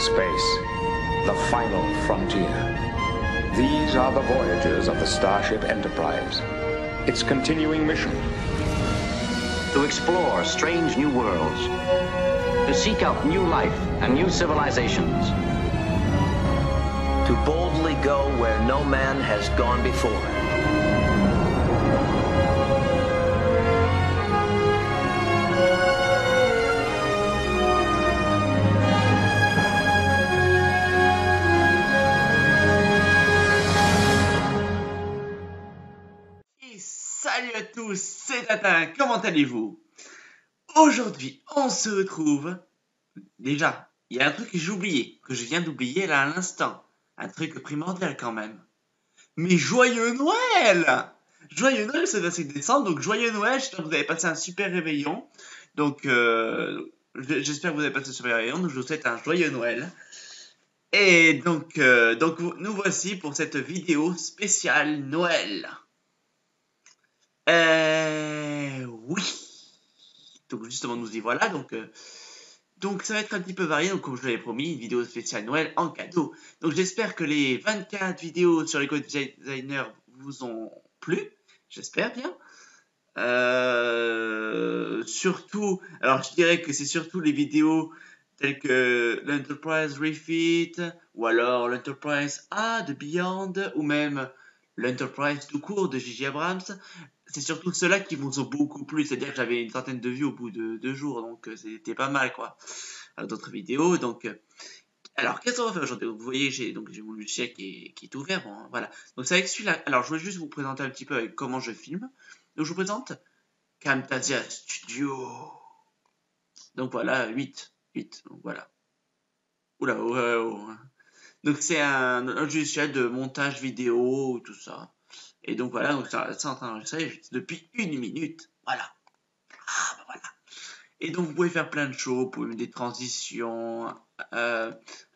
space, the final frontier. These are the voyages of the Starship Enterprise, its continuing mission. To explore strange new worlds, to seek out new life and new civilizations, to boldly go where no man has gone before. C'est Tintin, comment allez-vous? Aujourd'hui, on se retrouve. Déjà, il y a un truc que j'ai oublié, que je viens d'oublier là à l'instant. Un truc primordial quand même. Mais joyeux Noël! Joyeux Noël, c'est le 5 décembre, donc joyeux Noël, j'espère que vous avez passé un super réveillon. Donc, je vous souhaite un joyeux Noël. Et donc nous voici pour cette vidéo spéciale Noël. Oui. Donc justement nous y voilà. Donc ça va être un petit peu varié. Donc comme je l'avais promis, une vidéo spéciale Noël en cadeau. Donc j'espère que les 24 vidéos sur Lego Designer vous ont plu. J'espère bien. Surtout, alors je dirais que c'est surtout les vidéos telles que l'Enterprise Refit, ou alors l'Enterprise A de Beyond, ou même l'Enterprise tout court de J.J. Abrams. C'est surtout ceux-là qui vous ont beaucoup plu, c'est-à-dire que j'avais une centaine de vues au bout de 2 jours, donc c'était pas mal, quoi. D'autres vidéos, donc... Alors, qu'est-ce qu'on va faire aujourd'hui? Vous voyez, j'ai mon logiciel qui est ouvert, bon, voilà. Donc c'est avec celui-là. Alors, je voulais juste vous présenter un petit peu avec comment je filme. Donc, je vous présente Camtasia Studio. Donc voilà, 8, donc voilà. Oula, oh. Donc c'est un logiciel de montage vidéo, tout ça. Et donc voilà, donc ça est en train d'enregistrer depuis 1 minute. Voilà. Ah, ben voilà. Et donc vous pouvez faire plein de choses, vous pouvez mettre des transitions,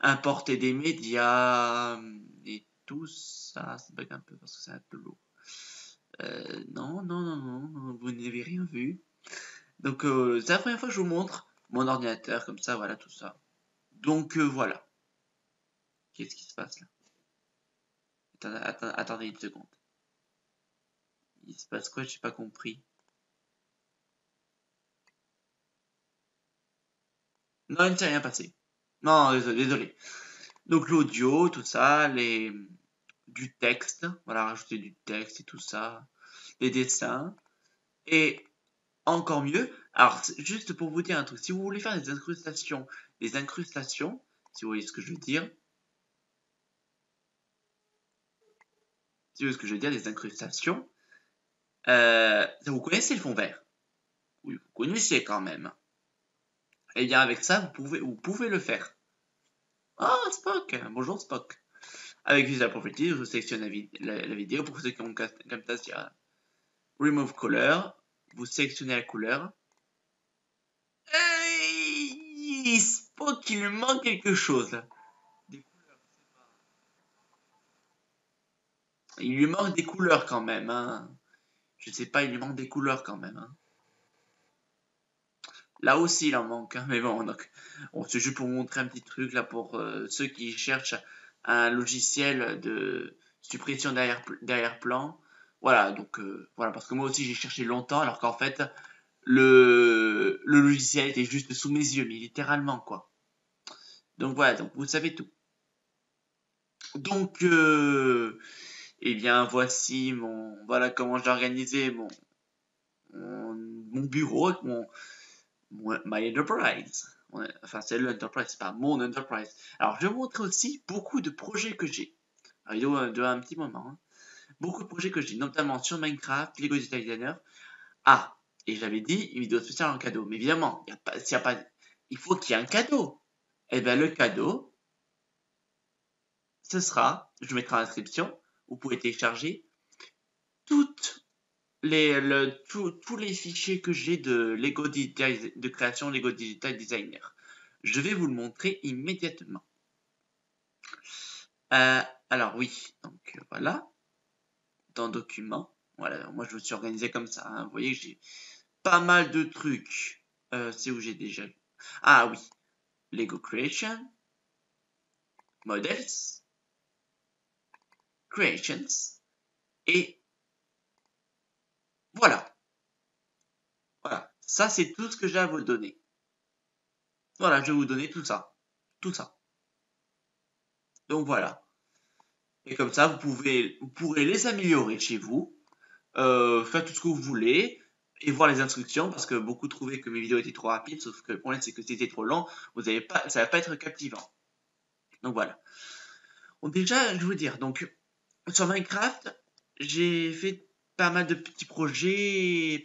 importer des médias, et tout ça. Ça bug un peu parce que c'est un peu lourd. Non, vous n'avez rien vu. Donc c'est la première fois que je vous montre mon ordinateur, comme ça, voilà, tout ça. Donc voilà. Qu'est-ce qui se passe là? Attendez une seconde. Il se passe quoi? J'ai pas compris. Non, il ne s'est rien passé. Non, désolé. Donc l'audio, tout ça, du texte. Voilà, rajouter du texte et tout ça. Les dessins. Et encore mieux. Alors, juste pour vous dire un truc. Si vous voulez faire des incrustations, si vous voyez ce que je veux dire. Des incrustations. Vous connaissez le fond vert? Oui, vous connaissez quand même. Et bien avec ça, vous pouvez le faire. Ah, oh, Spock! Bonjour Spock. Avec Visio Projective, je sélectionne la vidéo pour ceux qui ont Camtasia. Remove Color. Vous sélectionnez la couleur. Hey, Spock, il lui manque quelque chose. Il lui manque des couleurs quand même, hein. Je sais pas, il lui manque des couleurs quand même. Hein. Là aussi, il en manque. Hein. Mais bon, donc, c'est juste pour vous montrer un petit truc là pour ceux qui cherchent un logiciel de suppression d'arrière-plan. Voilà, donc voilà, parce que moi aussi j'ai cherché longtemps, alors qu'en fait le logiciel était juste sous mes yeux, mais littéralement quoi. Donc voilà, donc vous savez tout. Donc eh bien voici voilà comment j'ai organisé mon bureau avec my Enterprise. Enfin c'est l'Enterprise, c'est pas mon Enterprise. Alors je vais vous montrer aussi beaucoup de projets que j'ai. Alors il doit un petit moment. Hein. Beaucoup de projets que j'ai, notamment sur Minecraft, Lego Digital Designer. Ah, et j'avais dit une vidéo spéciale en cadeau. Mais évidemment, il faut qu'il y ait un cadeau. Et bien le cadeau, ce sera, je vous mettrai en description, vous pouvez télécharger tous les fichiers que j'ai de création Lego Digital Designer. Je vais vous le montrer immédiatement. Alors oui, donc voilà, dans documents, voilà, moi je me suis organisé comme ça, hein. Vous voyez que j'ai pas mal de trucs, c'est où j'ai déjà... Ah oui, Lego Creation, Models, Creations, et voilà. Voilà, ça c'est tout ce que j'ai à vous donner. Voilà, je vais vous donner tout ça. Tout ça. Donc voilà. Et comme ça, vous pourrez les améliorer chez vous, faire tout ce que vous voulez, et voir les instructions, parce que beaucoup trouvaient que mes vidéos étaient trop rapides, sauf que le problème c'est que c'était trop lent, ça va pas être captivant. Donc voilà. Bon, déjà, je vais vous dire, donc, sur Minecraft, j'ai fait pas mal de petits projets,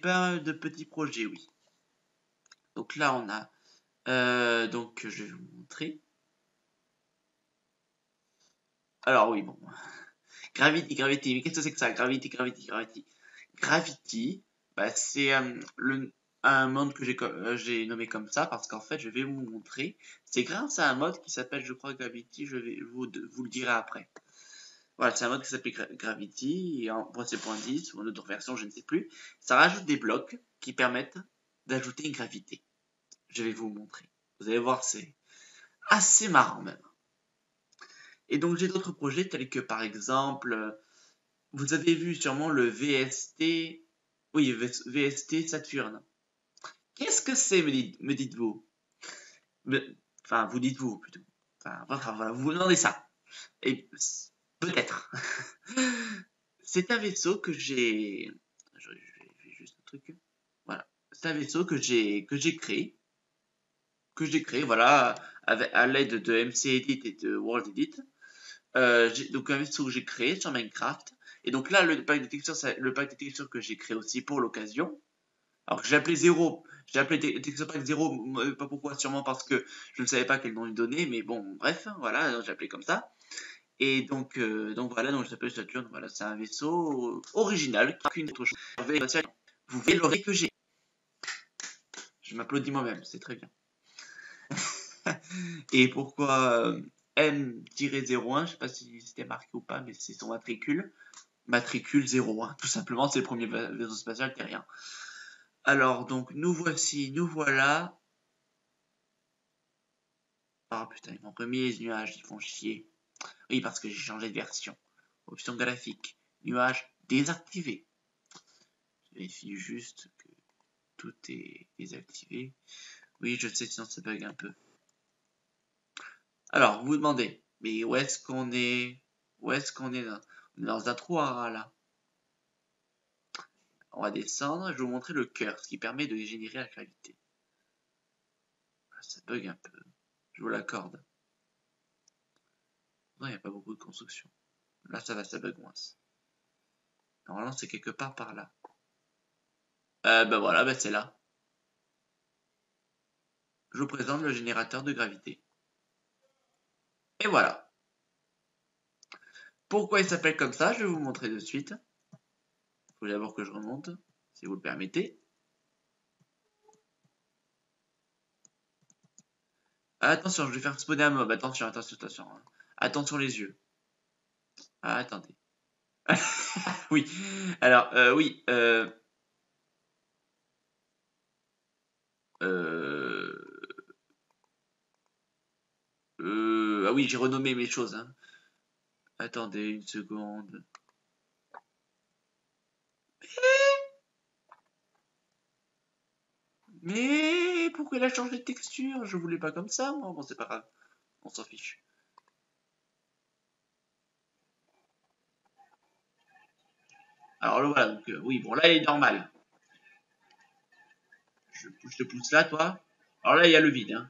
oui. Donc là, on a... donc, je vais vous montrer. Alors oui, bon. Gravity, mais qu'est-ce que c'est que ça? Gravity, bah, c'est un mode que j'ai nommé comme ça, parce qu'en fait, je vais vous montrer. C'est grâce à un mode qui s'appelle, je crois, Gravity, je vous le dirai après. Voilà, c'est un mode qui s'appelle Gravity, et en 3.10, ou en autre version, je ne sais plus. Ça rajoute des blocs qui permettent d'ajouter une gravité. Je vais vous montrer. Vous allez voir, c'est assez marrant même. Et donc j'ai d'autres projets tels que par exemple, vous avez vu sûrement le VST, oui, VST Saturn. Qu'est-ce que c'est, me dites-vous? Enfin, vous dites-vous plutôt. Enfin, voilà, vous vous demandez ça. Et peut-être. C'est un vaisseau que j'ai... Je vais juste un truc. Voilà. C'est un vaisseau que j'ai créé. Voilà, à l'aide de MC Edit et de World Edit. Donc un vaisseau que j'ai créé sur Minecraft, et donc là le pack de textures, que j'ai créé aussi pour l'occasion, alors que j'ai appelé 0, j'ai appelé texture pack 0, pas pourquoi, sûrement parce que je ne savais pas quel nom lui donner, mais bon bref, voilà, j'ai appelé comme ça. Et donc voilà, donc je l'appelle Saturn. Voilà, c'est un vaisseau original, qu'une autre chose. Vous voyez l'oreille que j'ai, je m'applaudis moi-même, c'est très bien. Et pourquoi M-01, je sais pas si c'était marqué ou pas, mais c'est son matricule. Matricule 01, tout simplement, c'est le premier vaisseau spatial terrien. Alors, donc, nous voici, nous voilà. Oh putain, ils m'ont remis les nuages, ils font chier. Oui, parce que j'ai changé de version. Option graphique, nuages désactivés. Je vérifie juste que tout est désactivé. Oui, je sais, sinon ça bug un peu. Alors, vous vous demandez, mais où est-ce qu'on est? Où est-ce qu'on est? On est dans un trou à rats, là. On va descendre, je vais vous montrer le cœur, ce qui permet de générer la gravité. Ça bug un peu, je vous l'accorde. Non, il n'y a pas beaucoup de construction. Là, ça va, ça bug moins. Normalement, c'est quelque part par là. Ben voilà, ben c'est là. Je vous présente le générateur de gravité. Et voilà. Pourquoi il s'appelle comme ça, je vais vous montrer de suite. Il faut d'abord que je remonte, si vous le permettez. Attention, je vais faire spawner un mob. Attention, attention, attention. Attention les yeux. Ah, attendez. Oui. Alors, oui. Ah oui, j'ai renommé mes choses. Hein. Attendez une seconde. Mais pourquoi il a changé de texture? Je voulais pas comme ça, moi. Bon, c'est pas grave. On s'en fiche. Alors voilà, donc, oui, bon, là, il est normal. Je te pousse là, toi. Alors là, il y a le vide, hein.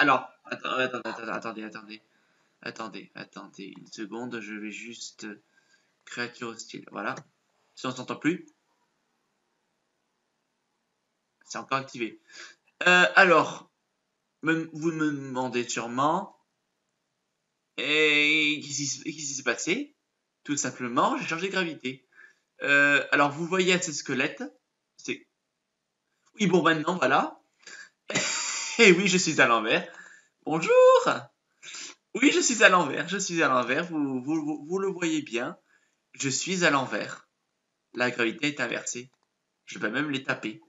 Alors, attendez une seconde, je vais juste créature hostile, voilà, si on s'entend plus, c'est encore activé. Alors, vous me demandez sûrement, et qu'est-ce qui s'est passé? Tout simplement, j'ai changé de gravité. Alors, vous voyez ces squelettes, c'est... Oui, bon, maintenant, voilà. Et oui, je suis à l'envers. Bonjour! Oui, je suis à l'envers. Je suis à l'envers. Vous le voyez bien. Je suis à l'envers. La gravité est inversée. Je peux même les taper.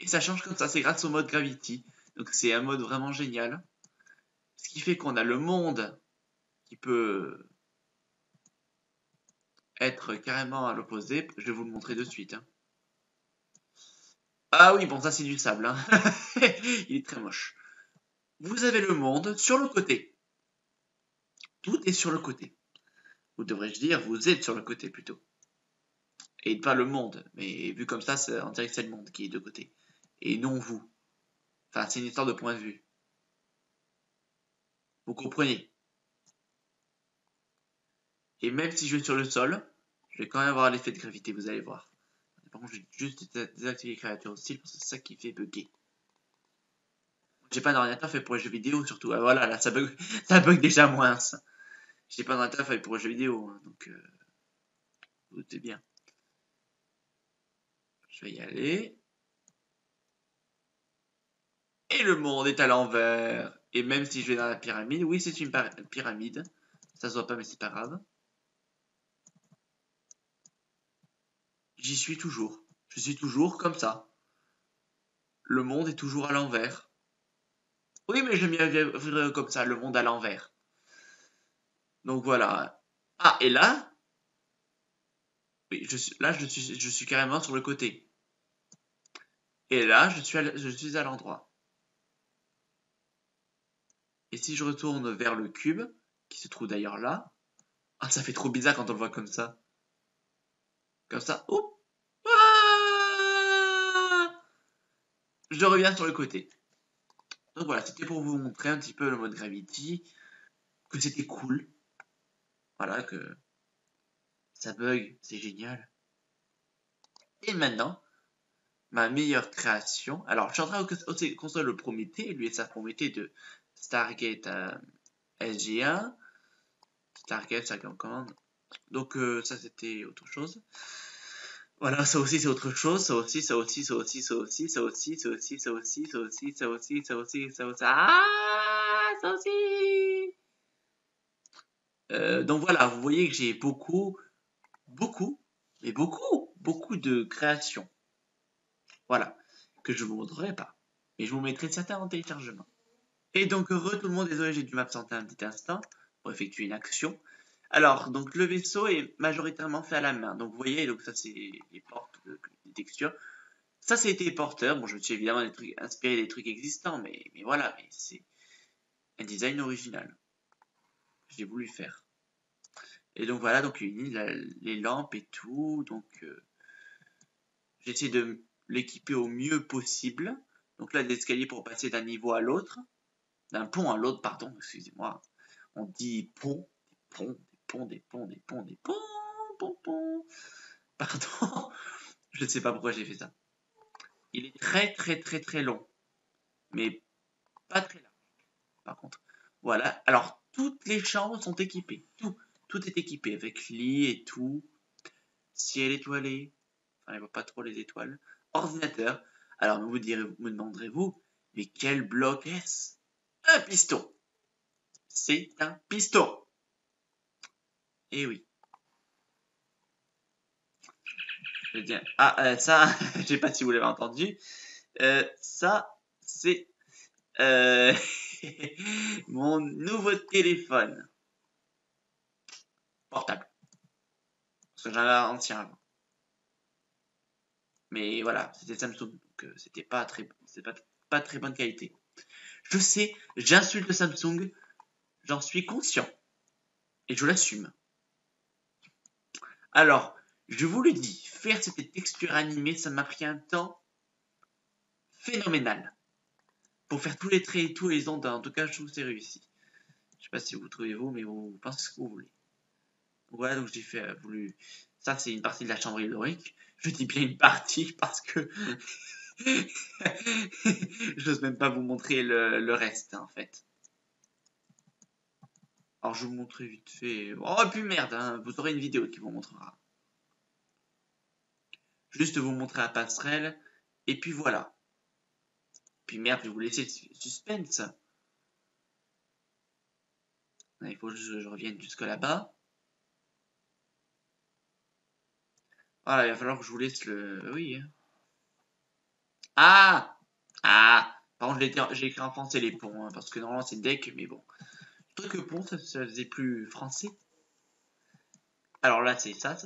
Et ça change comme ça, c'est grâce au mode Gravity. Donc c'est un mode vraiment génial. Ce qui fait qu'on a le monde qui peut être carrément à l'opposé. Je vais vous le montrer de suite. Hein. Ah oui, bon, ça c'est du sable. Hein. Il est très moche. Vous avez le monde sur le côté. Tout est sur le côté. Ou devrais-je dire, vous êtes sur le côté plutôt. Et pas le monde. Mais vu comme ça, on dirait que c'est le monde qui est de côté. Et non vous. Enfin, c'est une histoire de point de vue. Vous comprenez? Et même si je vais sur le sol, je vais quand même avoir l'effet de gravité, vous allez voir. Par contre, je vais juste désactiver les créatures hostile parce que c'est ça qui fait bugger. J'ai pas d'ordinateur fait pour les jeux vidéo surtout. Ah, voilà, là, ça bug déjà moins. J'ai pas d'ordinateur fait pour les jeux vidéo, hein, donc vous doutez bien. Je vais y aller. Et le monde est à l'envers. Et même si je vais dans la pyramide, oui, c'est une pyramide. Ça se voit pas, mais c'est pas grave. J'y suis toujours. Je suis toujours comme ça. Le monde est toujours à l'envers. Oui, mais j'aime bien vivre comme ça, le monde à l'envers. Donc voilà. Ah, et là... Oui, je suis carrément sur le côté. Et là, je suis à l'endroit. Et si je retourne vers le cube, qui se trouve d'ailleurs là... Ah, ça fait trop bizarre quand on le voit comme ça. Comme ça. Oh, ah, je reviens sur le côté. Donc voilà, c'était pour vous montrer un petit peu le mode Gravity. Que c'était cool. Voilà, que... ça bug, c'est génial. Et maintenant, ma meilleure création. Alors, je suis en train de construire le Prométhée, l'USS Prométhée de Stargate SGA. Stargate, Stargate Command. Donc, ça c'était autre chose. Voilà, ça aussi c'est autre chose. Ça aussi. Donc voilà, vous voyez que j'ai beaucoup de créations. Voilà, que je vous montrerai pas. Mais je vous mettrai certains en téléchargement. Et donc, heureux tout le monde, désolé, j'ai dû m'absenter un petit instant pour effectuer une action. Alors, donc le vaisseau est majoritairement fait à la main. Donc, vous voyez, donc ça, c'est les portes, les textures. Ça, c'est téléporteur. Bon, je me suis évidemment des trucs, inspiré des trucs existants, mais voilà, mais c'est un design original. J'ai voulu faire. Et donc voilà, donc les lampes et tout, donc j'essaie de l'équiper au mieux possible. Donc là, des escaliers pour passer d'un niveau à l'autre, d'un pont à l'autre, pardon, excusez-moi. On dit pont, des ponts. Pardon, je ne sais pas pourquoi j'ai fait ça. Il est très long, mais pas très large. Par contre, voilà. Alors toutes les chambres sont équipées, tout est équipé avec lit et tout, ciel étoilé, enfin on voit pas trop les étoiles, ordinateur. Alors me demanderez-vous, mais quel bloc est-ce? Un piston. C'est un piston. Et oui. Je dis, ça, je sais pas si vous l'avez entendu. Ça, c'est mon nouveau téléphone. Portable. Parce que j'en avais un ancien avant. Mais voilà, c'était Samsung. Donc c'était pas très bonne qualité. Je sais, j'insulte Samsung. J'en suis conscient. Et je l'assume. Alors, je vous le dis, faire cette texture animée, ça m'a pris un temps phénoménal. Pour faire tous les traits et tous les ondes, en tout cas, je trouve que c'est réussi. Je sais pas si vous trouvez vous, mais vous pensez ce que vous voulez. Voilà, donc j'ai fait voulu. Ça, c'est une partie de la chambre hydraulique. Je dis bien une partie parce que j'ose même pas vous montrer le reste, hein, en fait. Alors, je vous montrer vite fait. Oh, puis merde, hein, vous aurez une vidéo qui vous montrera. Juste vous montrer la passerelle. Et puis voilà. Puis merde, je vais vous laisser le suspense. Il faut juste que je revienne jusque là-bas. Voilà, il va falloir que je vous laisse le... Oui. Ah! Par contre, j'ai écrit en français les ponts, hein, parce que normalement c'est deck, mais bon. Je trouvais que pont, ça faisait plus français. Alors là, c'est ça.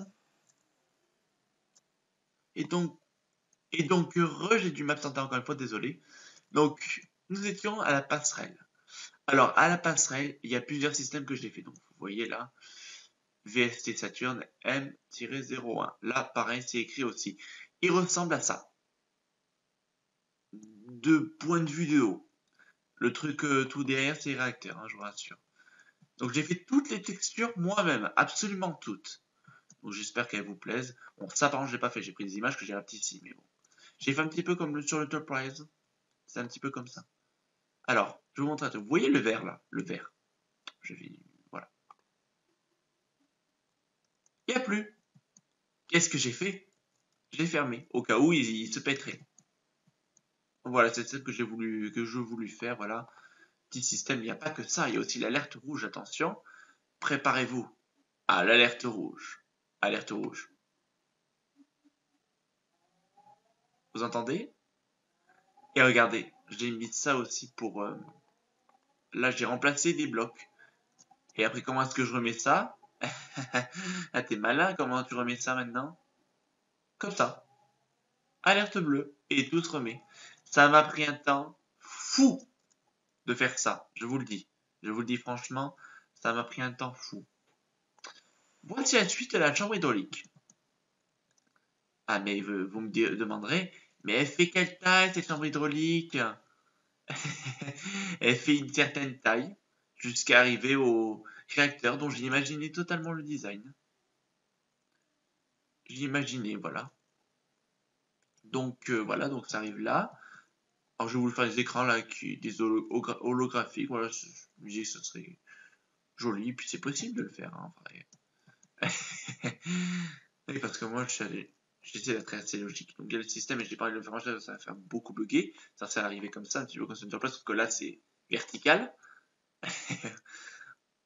Et donc j'ai dû m'absenter encore une fois, désolé. Donc, nous étions à la passerelle. Alors, à la passerelle, il y a plusieurs systèmes que j'ai fait. Donc, vous voyez là, VST Saturn M-01. Là, pareil, c'est écrit aussi. Il ressemble à ça. De point de vue de haut. Le truc tout derrière, c'est les réacteurs, hein, je vous rassure. Donc, j'ai fait toutes les textures moi-même, absolument toutes. Donc, j'espère qu'elles vous plaisent. Bon, ça, par contre, je l'ai pas fait. J'ai pris des images que j'ai rapetées ici, mais bon. J'ai fait un petit peu comme sur le Enterprise. C'est un petit peu comme ça. Alors, je vous montre un truc. Vous voyez le vert, là? Le vert. Je vais... Voilà. Il n'y a plus. Qu'est-ce que j'ai fait? J'ai fermé, au cas où il se pèterait. Voilà, c'est celle que je voulais faire, voilà. Petit système, il n'y a pas que ça. Il y a aussi l'alerte rouge, attention. Préparez-vous à l'alerte rouge. Alerte rouge. Vous entendez? Et regardez, j'ai mis ça aussi pour... Là, j'ai remplacé des blocs. Et après, comment est-ce que je remets ça? Ah, t'es malin, comment tu remets ça maintenant? Comme ça. Alerte bleue. Et tout se remet. Ça m'a pris un temps fou de faire ça. Je vous le dis. Je vous le dis franchement, ça m'a pris un temps fou. Voici la suite de la chambre hydraulique. Ah, mais vous me demanderez... Mais elle fait quelle taille, cette chambre hydraulique? Elle fait une certaine taille, jusqu'à arriver au réacteur dont j'ai imaginé totalement le design. J'ai imaginé, voilà. Donc voilà, donc ça arrive là. Alors je vais vous faire des écrans là, des holographiques, voilà, je me disais que ce serait joli, puis c'est possible de le faire, hein, en vrai. Oui, parce que moi, je savais... J'essaie d'être assez logique. Donc il y a le système et j'ai parlé de le faire, ça va faire beaucoup bugger. Ça va arriver comme ça, un petit peu comme ça, parce que là c'est vertical.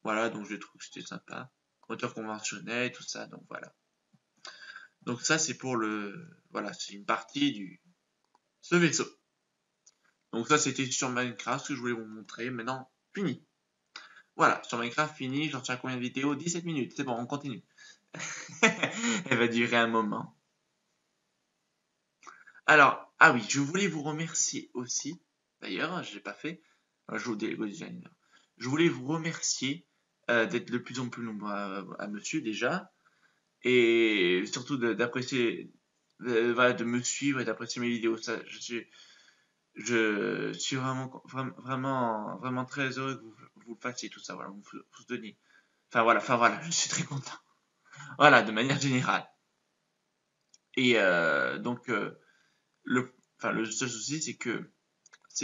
Voilà, donc je trouve que c'était sympa. Hauteur conventionnelle, tout ça, donc voilà. Donc ça c'est pour le... Voilà, c'est une partie du... Ce vaisseau. Donc ça c'était sur Minecraft que je voulais vous montrer. Maintenant, fini. Voilà, sur Minecraft, fini. J'en tiens combien de vidéos? 17 minutes, c'est bon, on continue. Elle va durer un moment. Alors, ah oui, je voulais vous remercier aussi, d'ailleurs, je ne l'ai pas fait, je joue au Lego Designer. Je voulais vous remercier d'être de plus en plus nombreux à me suivre déjà, et surtout d'apprécier, voilà, de me suivre et d'apprécier mes vidéos. Ça, je suis vraiment très heureux que vous le fassiez tout ça, voilà, vous souteniez. Enfin voilà, je suis très content. Voilà, de manière générale. Et donc... Le seul souci, c'est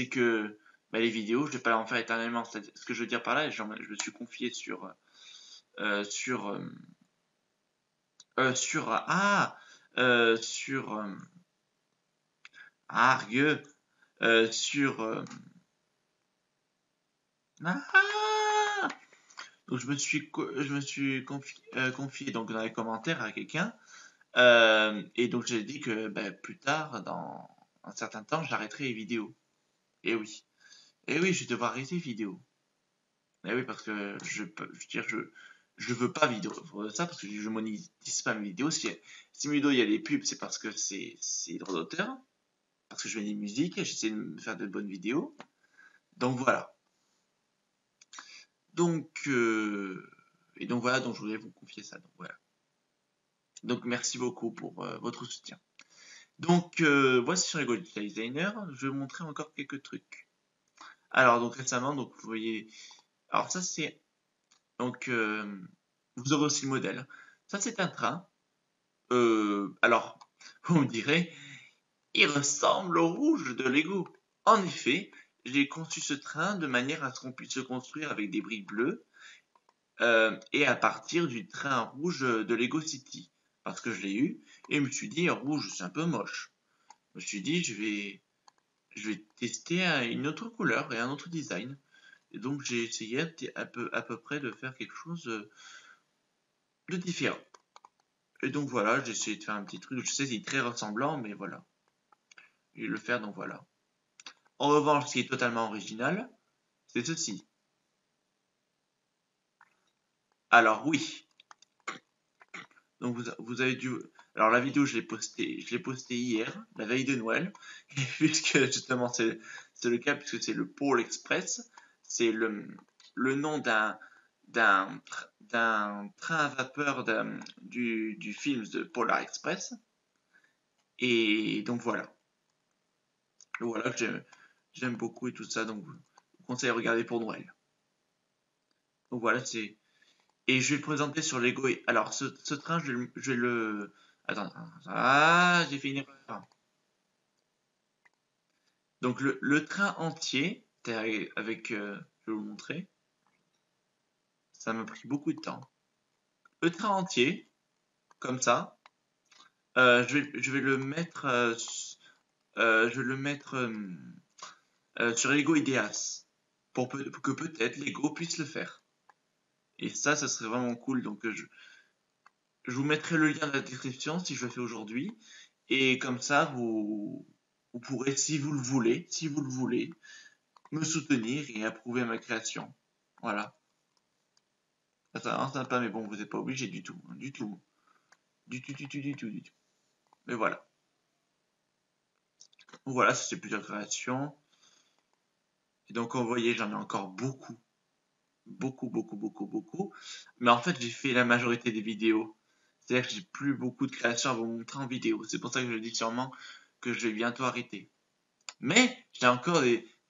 que bah, les vidéos, je ne vais pas en faire éternellement. Ce que je veux dire par là, je me suis confié donc je me suis confié donc dans les commentaires à quelqu'un. Et donc j'ai dit que plus tard, dans un certain temps, j'arrêterai les vidéos. Et oui, je vais devoir arrêter les vidéos. Et oui, parce que je veux pas vivre ça, parce que je monétise pas mes vidéos. Si mes vidéos il y a des pubs, c'est parce que c'est droit d'auteur, parce que je mets des musiques, j'essaie de me faire de bonnes vidéos. Donc voilà. Donc voilà, donc je voulais vous confier ça. Donc voilà. Donc, merci beaucoup pour votre soutien. Donc, voici sur Lego Designer. Je vais vous montrer encore quelques trucs. Alors, donc récemment, donc, vous voyez... Alors, ça, c'est... Donc, vous aurez aussi le modèle. Ça, c'est un train. Alors, vous me direz, il ressemble au rouge de Lego. En effet, j'ai conçu ce train de manière à ce qu'on puisse se construire avec des briques bleues et à partir du train rouge de Lego City. Parce que je l'ai eu, et je me suis dit, rouge, c'est un peu moche. Je me suis dit, je vais tester une autre couleur et un autre design. Et donc, j'ai essayé à peu près de faire quelque chose de différent. Et donc, voilà, j'ai essayé de faire un petit truc. Je sais, c'est très ressemblant, mais voilà. le faire, donc voilà. En revanche, ce qui est totalement original, c'est ceci. Alors oui. Donc vous avez dû... Alors la vidéo, je l'ai postée hier, la veille de Noël, puisque justement c'est le cas, puisque c'est le Polar Express, c'est le nom d'un train à vapeur du film de Polar Express. Et donc voilà. Voilà, j'aime beaucoup et tout ça, donc je vous conseille de regarder pour Noël. Donc voilà, c'est... Et je vais le présenter sur Lego. Alors, ce train, je vais le... Attends, ah, j'ai fait une erreur. Donc, le train entier, avec... je vais vous montrer. Ça m'a pris beaucoup de temps. Le train entier, comme ça, je vais le mettre... je vais le mettre sur Lego Ideas, pour que peut-être Lego puisse le faire. Et ça, ça serait vraiment cool. Donc, je vous mettrai le lien dans la description si je le fais aujourd'hui. Et comme ça, vous pourrez, si vous le voulez, me soutenir et approuver ma création. Voilà. C'est sympa, mais bon, vous n'êtes pas obligé du tout. Hein, du tout. Du tout. Mais voilà. Voilà, c'était plusieurs créations. Et donc, vous voyez, j'en ai encore beaucoup. Beaucoup. Mais en fait, j'ai fait la majorité des vidéos. C'est-à-dire que j'ai plus beaucoup de créations à vous montrer en vidéo. C'est pour ça que je dis sûrement que je vais bientôt arrêter. Mais j'ai encore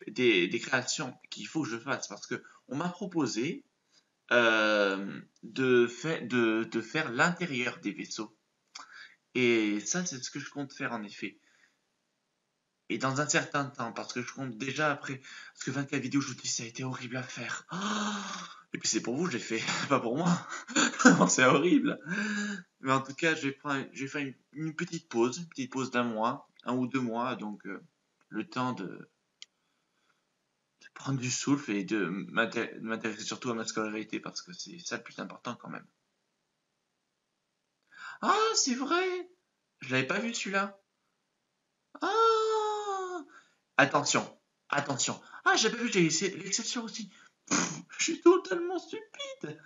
des créations qu'il faut que je fasse. Parce que on m'a proposé de faire l'intérieur des vaisseaux. Et ça, c'est ce que je compte faire en effet. Et dans un certain temps, parce que je compte déjà après, parce que 24 vidéos, je vous dis, ça a été horrible à faire. Oh, et puis c'est pour vous, je l'ai fait, pas pour moi. C'est horrible. Mais en tout cas, je vais faire une petite pause, d'1 mois, 1 ou 2 mois, donc le temps de prendre du souffle et de m'intéresser surtout à ma scolarité, parce que c'est ça le plus important quand même. Ah, c'est vrai, je l'avais pas vu celui-là. Ah. Attention. Ah, j'ai pas vu, j'ai l'exception aussi. Pff, je suis totalement stupide.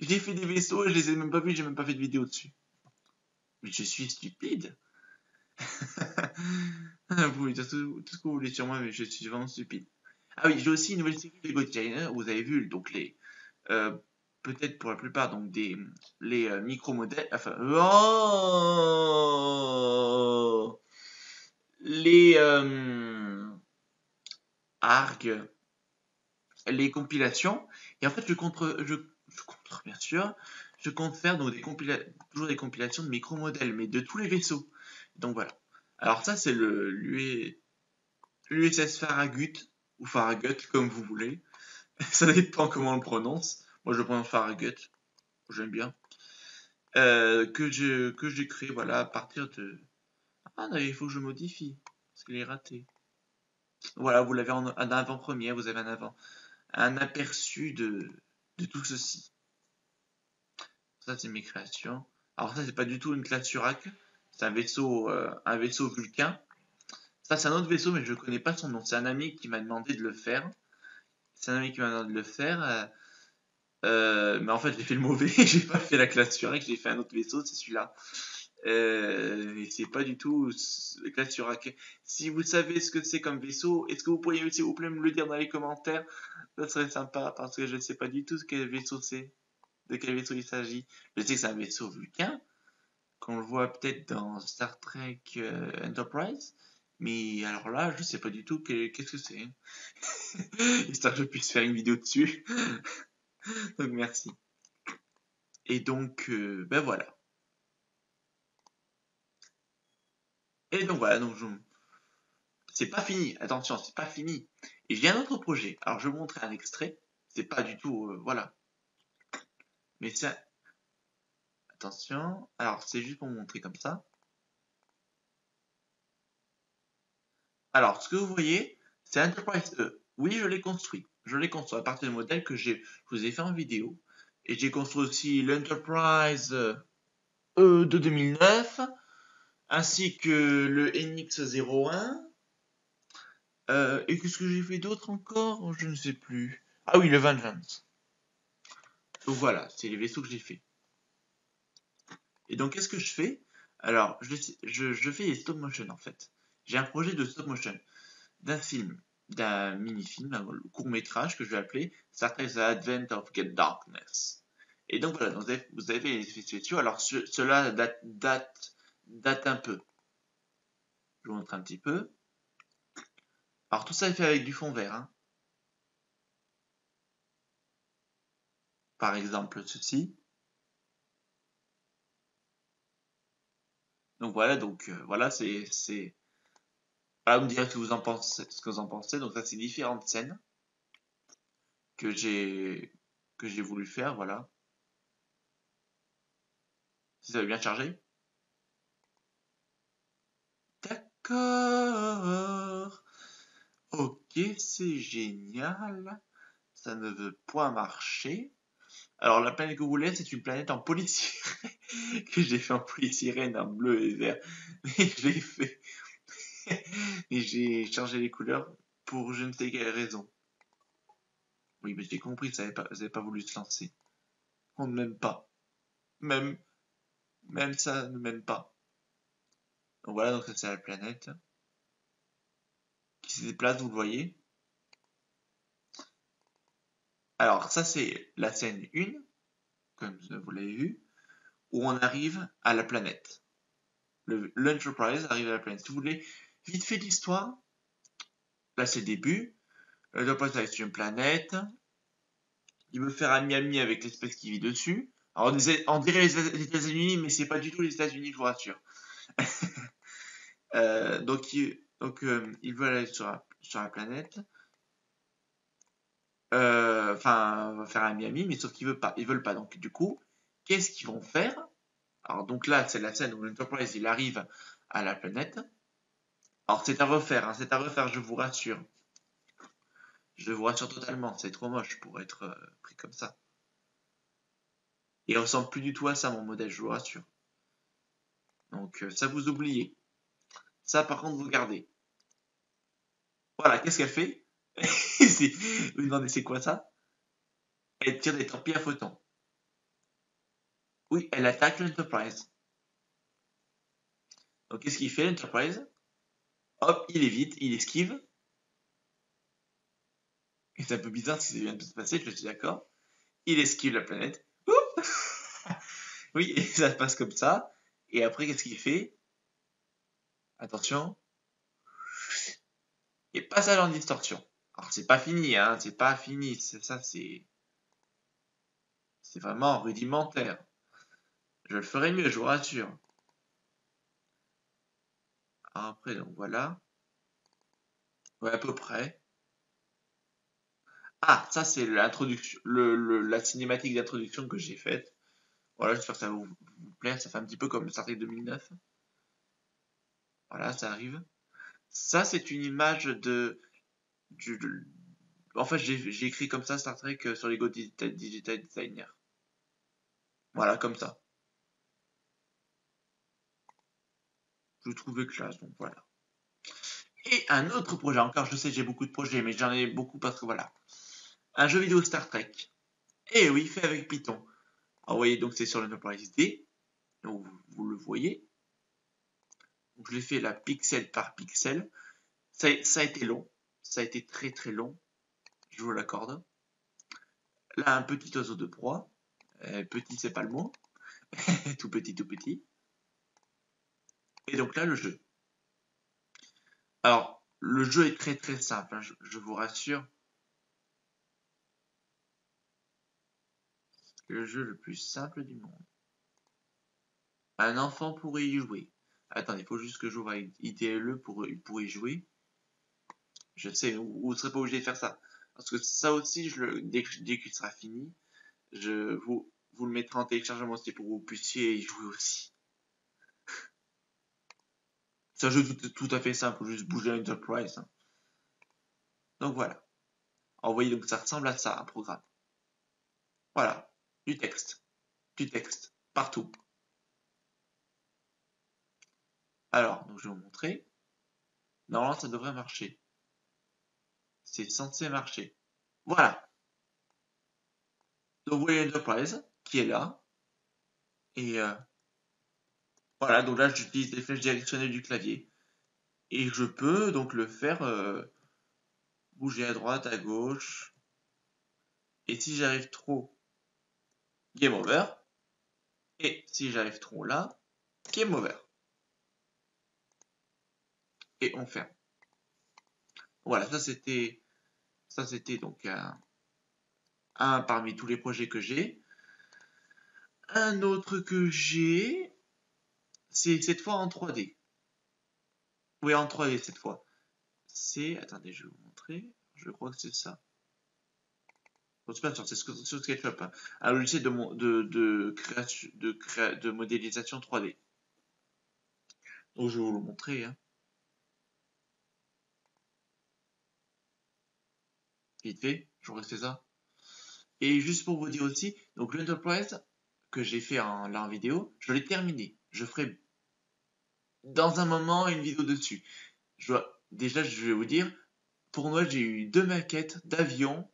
J'ai fait des vaisseaux et je les ai même pas vus, j'ai même pas fait de vidéo dessus. Mais je suis stupide. Vous pouvez dire tout ce que vous voulez sur moi, mais je suis vraiment stupide. Ah oui, j'ai aussi une nouvelle série de Lego Designer, vous avez vu, donc les... peut-être pour la plupart, donc les micro-modèles... Enfin... Oh, les les compilations, et en fait je compte faire donc toujours des compilations de micro modèles, mais de tous les vaisseaux, donc voilà. Alors ça, c'est l'USS Faragut ou Faragut, comme vous voulez, ça dépend comment on le prononce. Moi, je le prononce Faragut, j'aime bien, que j'ai créé, voilà, à partir de... Ah non, il faut que je modifie, parce qu'il est raté. Voilà, vous l'avez en avant-première, vous avez un aperçu de tout ceci. Ça, c'est mes créations. Alors ça, c'est pas du tout une classe Surac, c'est un vaisseau vulcain. Ça, c'est un autre vaisseau, mais je connais pas son nom. C'est un ami qui m'a demandé de le faire. Mais en fait, j'ai fait le mauvais, j'ai pas fait la classe Surac, j'ai fait un autre vaisseau, c'est celui-là. Et c'est pas du tout classe Surac. Si vous savez ce que c'est comme vaisseau, est-ce que vous pourriez s'il vous plaît me le dire dans les commentaires? Ça serait sympa, parce que je ne sais pas du tout quel vaisseau c'est, de quel vaisseau il s'agit. Je sais que c'est un vaisseau vulcain, qu'on le voit peut-être dans Star Trek Enterprise, mais alors là, je sais pas du tout qu'est-ce que c'est. Histoire que je puisse faire une vidéo dessus. Donc merci. Et donc, ben voilà. Et donc voilà, donc c'est pas fini, attention, c'est pas fini. Et j'ai un autre projet, alors je vais vous montrer un extrait, c'est pas du tout, voilà. Mais ça, attention, alors c'est juste pour vous montrer comme ça. Alors, ce que vous voyez, c'est Enterprise E. Oui, je l'ai construit à partir du modèle que je vous ai fait en vidéo. Et j'ai construit aussi l'Enterprise E de 2009. ainsi que le NX01. Et qu'est-ce que j'ai fait d'autre encore? Je ne sais plus. Ah oui, le Vengeance. Donc voilà, c'est les vaisseaux que j'ai fait. Et donc, qu'est-ce que je fais? Alors, je fais les stop motion en fait. J'ai un projet de stop motion d'un film, d'un mini-film, un court-métrage que je vais appeler Star Trek Advent of Get Darkness. Et donc voilà, donc vous avez les effets spéciaux. Alors, cela date un peu. Je vous montre un petit peu. Alors, tout ça est fait avec du fond vert. Par exemple, ceci. Donc voilà, c'est... Voilà, vous me direz ce que vous en pensez. Donc ça, c'est différentes scènes que j'ai voulu faire, voilà. Si ça veut bien charger. D'accord. Ok, c'est génial. Ça ne veut point marcher. Alors la planète que vous voulez, c'est une planète en polystyrène que j'ai fait en polystyrène, en bleu et vert. Mais je l'ai fait. Et j'ai changé les couleurs pour je ne sais quelle raison. Oui, mais j'ai compris, ça n'avait pas voulu se lancer. On ne m'aime pas. Même ça ne m'aime pas. Donc voilà, donc ça c'est la planète qui se déplace, vous le voyez. Alors ça c'est la scène 1, comme vous l'avez vu, où on arrive à la planète. L'Enterprise arrive à la planète. Si vous voulez, vite fait l'histoire, là c'est le début. L'Enterprise arrive sur une planète. Il veut faire ami-ami avec l'espèce qui vit dessus. Alors on dirait les États-Unis, mais c'est pas du tout les États-Unis, je vous rassure. Donc il veut aller sur la planète. Enfin, va faire ami-ami, mais sauf qu'ils veulent pas. Ils veulent pas. Donc du coup, qu'est-ce qu'ils vont faire? Alors donc là, c'est la scène où l'Enterprise il arrive à la planète. Alors c'est à refaire, c'est à refaire, je vous rassure. Je vous rassure totalement, c'est trop moche pour être pris comme ça. Et il ressemble plus du tout à ça, mon modèle, je vous rassure. Donc ça vous oubliez. Ça par contre vous gardez. Voilà, qu'est-ce qu'elle fait? Vous demandez c'est quoi ça? Elle tire des torpilles à photons. Oui, elle attaque l'Enterprise. Donc qu'est-ce qu'il fait l'Enterprise? Hop, il évite, il esquive. Et c'est un peu bizarre ce qui vient de se passer, je suis d'accord. Il esquive la planète. Oups. Oui, et ça se passe comme ça. Et après, qu'est-ce qu'il fait? Attention. Et passage en distorsion. Alors, c'est pas fini, c'est pas fini. Ça, c'est... C'est vraiment rudimentaire. Je le ferai mieux, je vous rassure. Après, donc voilà. Ouais, à peu près. Ah, ça c'est l'introduction, la cinématique d'introduction que j'ai faite. Voilà, j'espère que ça vous plaire. Ça fait un petit peu comme le Star Trek 2009. Voilà, ça arrive. Ça c'est une image de... En fait, j'ai écrit comme ça Star Trek sur Lego Digital Designer. Voilà, comme ça. Je trouvais classe, donc voilà. Et un autre projet, encore je sais j'ai beaucoup de projets, mais j'en ai beaucoup parce que voilà. Un jeu vidéo Star Trek. Et oui, fait avec Python. Alors vous voyez, donc c'est sur l'Enterprise D. Donc vous le voyez. Donc je l'ai fait là, pixel par pixel. Ça a été long. Ça a été très très long. Je vous l'accorde. Là, un petit oiseau de proie. Petit, c'est pas le mot. Tout petit, tout petit. Et donc là, le jeu. Alors, le jeu est très très simple, je vous rassure. C'est le jeu le plus simple du monde. Un enfant pourrait y jouer. Attendez, il faut juste que j'ouvre avec IDLE pour y jouer. Je sais, vous ne serez pas obligé de faire ça. Parce que ça aussi, dès qu'il sera fini, vous le mettrez en téléchargement aussi pour que vous puissiez y jouer aussi. C'est un jeu tout à fait simple, juste bouger l'Enterprise. Donc voilà. Alors, vous voyez, donc ça ressemble à ça, un programme. Voilà, du texte, partout. Alors, donc je vais vous montrer. Normalement, ça devrait marcher. C'est censé marcher. Voilà. Donc, vous voyez l'Enterprise qui est là. Et voilà, donc là, j'utilise les flèches directionnelles du clavier. Et je peux donc le faire bouger à droite, à gauche. Et si j'arrive trop, game over. Et si j'arrive trop là, game over. Et on ferme. Voilà, ça c'était donc un parmi tous les projets que j'ai. Un autre que j'ai, c'est cette fois en 3D. Oui, en 3D cette fois. C'est, attendez, je vais vous montrer. Je crois que c'est ça. Bon, c'est pas sûr, c'est sur SketchUp, hein. Un logiciel de modélisation 3D. Donc je vais vous le montrer, hein. Vite fait, je restais ça. Et juste pour vous dire aussi, donc l'Enterprise que j'ai fait là en vidéo, je l'ai terminé. Je ferai dans un moment une vidéo dessus. Déjà, je vais vous dire, pour Noël, j'ai eu deux maquettes d'avions,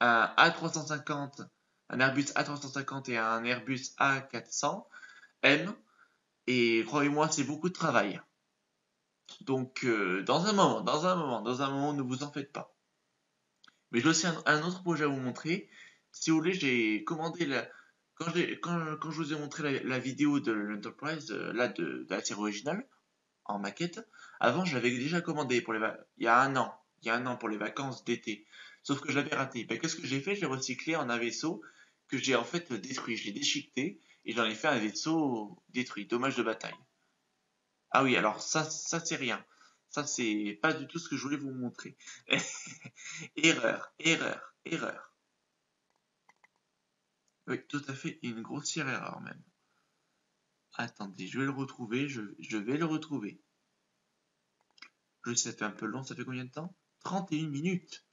un A350, un Airbus A350 et un Airbus A400M. Et croyez-moi, c'est beaucoup de travail. Donc, dans un moment, ne vous en faites pas. Mais j'ai aussi un autre projet à vous montrer. Si vous voulez, j'ai commandé quand je vous ai montré la vidéo de l'Enterprise, de la série originale, en maquette, avant je l'avais déjà commandé il y a un an pour les vacances d'été. Sauf que je l'avais raté. Ben, qu'est-ce que j'ai fait? Je l'ai recyclé en un vaisseau que j'ai en fait détruit. Je l'ai déchiqueté et j'en ai fait un vaisseau détruit. Dommage de bataille. Ah oui, alors ça c'est rien. Ça, c'est pas du tout ce que je voulais vous montrer. Erreur, erreur, erreur. Oui, tout à fait, une grossière erreur même. Attendez, je vais le retrouver, je vais le retrouver. Je sais, ça fait un peu long, ça fait combien de temps? 31 minutes.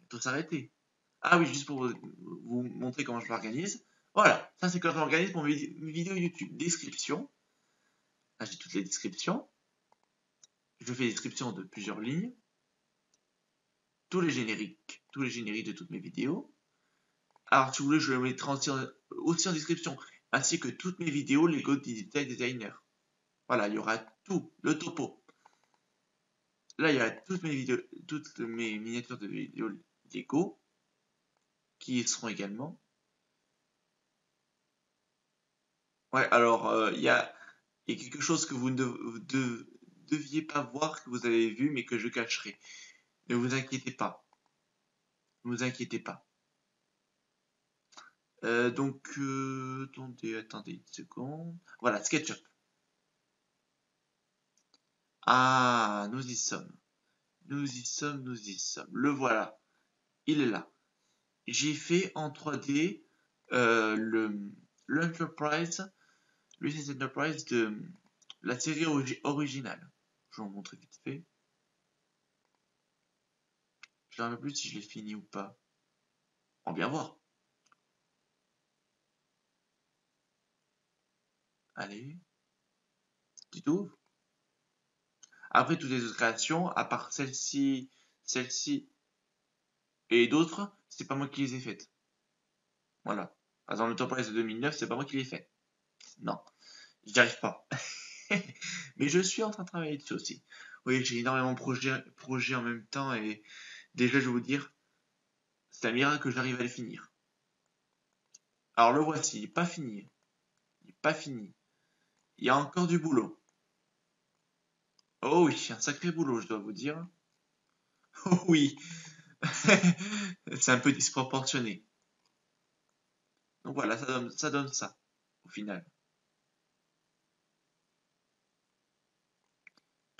Il faut s'arrêter. Ah oui, juste pour vous montrer comment je m'organise. Voilà, ça c'est quand j'organise mon vidéo YouTube. Description. Là, j'ai toutes les descriptions. Je fais description de plusieurs lignes, tous les génériques de toutes mes vidéos. Alors, si vous voulez, je vais vous mettre aussi en description, ainsi que toutes mes vidéos Lego Digital Designer. Voilà, il y aura tout, le topo. Là, il y a toutes mes vidéos, toutes mes miniatures de vidéos Lego, qui y seront également. Ouais, alors, il y a quelque chose que vous ne deviez pas voir, que vous avez vu, mais que je cacherai. Ne vous inquiétez pas. Ne vous inquiétez pas. Attendez une seconde. Voilà, SketchUp. Ah, nous y sommes. Nous y sommes. Le voilà. Il est là. J'ai fait en 3D l'USS Enterprise de la série originale. Je vais vous montrer vite fait. Je ne sais plus si je l'ai fini ou pas. On va bien voir. Allez. Petite ouvre. Après toutes les autres créations, à part celle-ci et d'autres, c'est pas moi qui les ai faites. Voilà. Par exemple, l'Enterprise de 2009, c'est pas moi qui les ai faites. Non. J'y arrive pas. Mais je suis en train de travailler dessus aussi. Vous voyez, j'ai énormément de projets en même temps et déjà, je vais vous dire, c'est un miracle que j'arrive à le finir. Alors le voici, il n'est pas fini. Il n'est pas fini. Il y a encore du boulot. Oh oui, un sacré boulot, je dois vous dire. Oh oui. C'est un peu disproportionné. Donc voilà, ça donne ça, au final.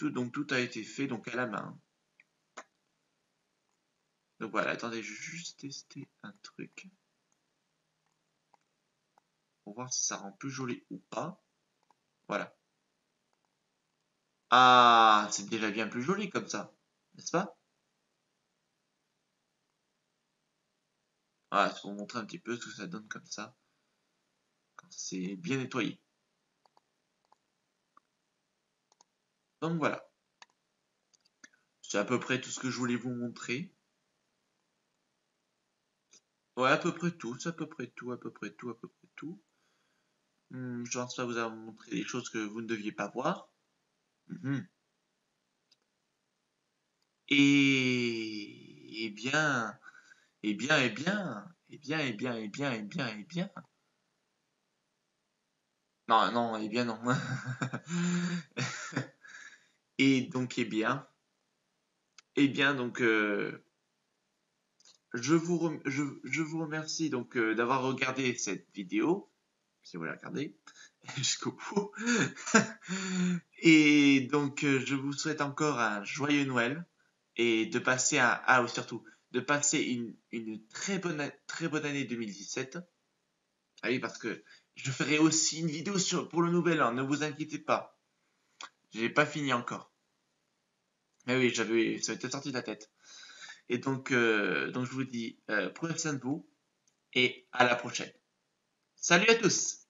Donc tout a été fait donc à la main. Donc voilà, attendez, je vais juste tester un truc pour voir si ça rend plus joli ou pas. Voilà. Ah, c'est déjà bien plus joli comme ça, n'est-ce pas? Voilà, pour vous montrer un petit peu ce que ça donne comme ça, quand c'est bien nettoyé. Donc voilà. C'est à peu près tout ce que je voulais vous montrer. Ouais, à peu près tout, c'est à peu près tout, à peu près tout, à peu près tout. Je pense pas vous avoir montré des choses que vous ne deviez pas voir. Et bien non. Je vous remercie donc d'avoir regardé cette vidéo, si vous la regardez jusqu'au bout. Et donc je vous souhaite encore un joyeux Noël et de passer surtout de passer une très bonne année 2017. Ah oui, parce que je ferai aussi une vidéo pour le nouvel an, ne vous inquiétez pas. J'ai pas fini encore. Ah oui, ça m'était sorti de la tête. Et donc je vous dis prenez soin de vous et à la prochaine. Salut à tous!